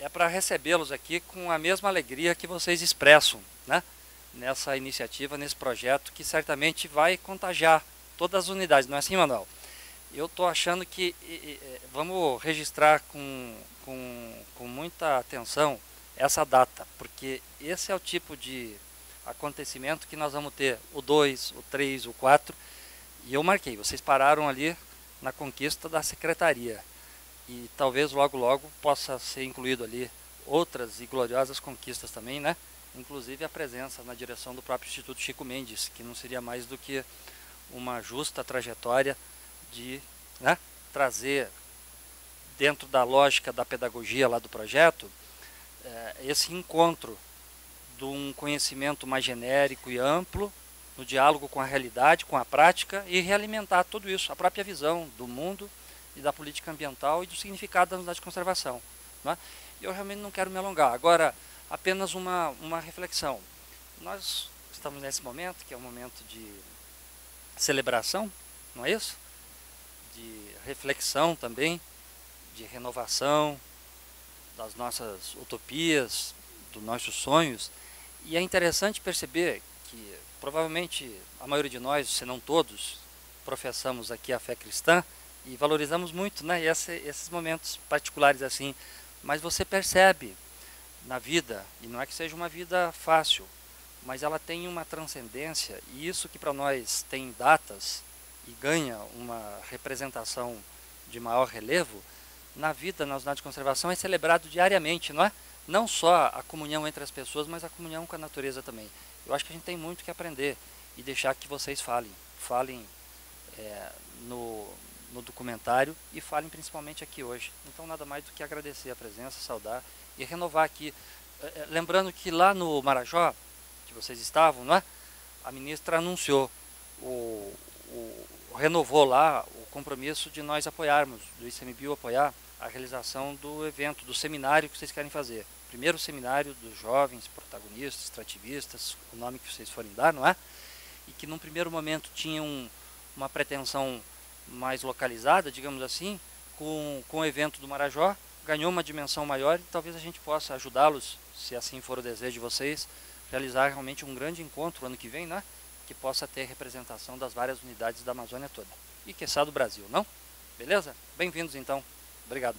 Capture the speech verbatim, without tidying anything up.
é para recebê-los aqui com a mesma alegria que vocês expressam, né, nessa iniciativa, nesse projeto, que certamente vai contagiar todas as unidades, não é assim, Manuel? Eu estou achando que e, e, vamos registrar com, com, com muita atenção essa data, porque esse é o tipo de acontecimento que nós vamos ter, o dois, o três, o quatro, e eu marquei, vocês pararam ali na conquista da secretaria, e talvez logo logo possa ser incluído ali outras e gloriosas conquistas também, né? Inclusive a presença na direção do próprio Instituto Chico Mendes, que não seria mais do que uma justa trajetória de, né, trazer, dentro da lógica da pedagogia lá do projeto, eh, esse encontro de um conhecimento mais genérico e amplo, no diálogo com a realidade, com a prática, e realimentar tudo isso, a própria visão do mundo e da política ambiental e do significado da unidade de conservação. Não é? Eu realmente não quero me alongar. Agora, apenas uma, uma reflexão. Nós estamos nesse momento, que é um momento de celebração, não é isso? De reflexão também, de renovação das nossas utopias, dos nossos sonhos. E é interessante perceber que, provavelmente, a maioria de nós, se não todos, professamos aqui a fé cristã e valorizamos muito, né, esse, esses momentos particulares assim. Mas você percebe na vida, e não é que seja uma vida fácil, mas ela tem uma transcendência, e isso que para nós tem datas e ganha uma representação de maior relevo, na vida, na unidade de conservação, é celebrado diariamente, não é? Não só a comunhão entre as pessoas, mas a comunhão com a natureza também. Eu acho que a gente tem muito que aprender e deixar que vocês falem. Falem é, no, no documentário e falem principalmente aqui hoje. Então, nada mais do que agradecer a presença, saudar e renovar aqui. Lembrando que lá no Marajó, que vocês estavam, não é? A ministra anunciou, o, o, renovou lá o compromisso de nós apoiarmos, do ICMBio apoiar a realização do evento, do seminário que vocês querem fazer. Primeiro seminário dos jovens protagonistas, extrativistas, o nome que vocês forem dar, não é? E que num primeiro momento tinha um, uma pretensão mais localizada, digamos assim, com, com o evento do Marajó, ganhou uma dimensão maior e talvez a gente possa ajudá-los, se assim for o desejo de vocês, realizar realmente um grande encontro ano que vem, né? Que possa ter representação das várias unidades da Amazônia toda. E quiçá do Brasil, não? Beleza? Bem-vindos então. Obrigado.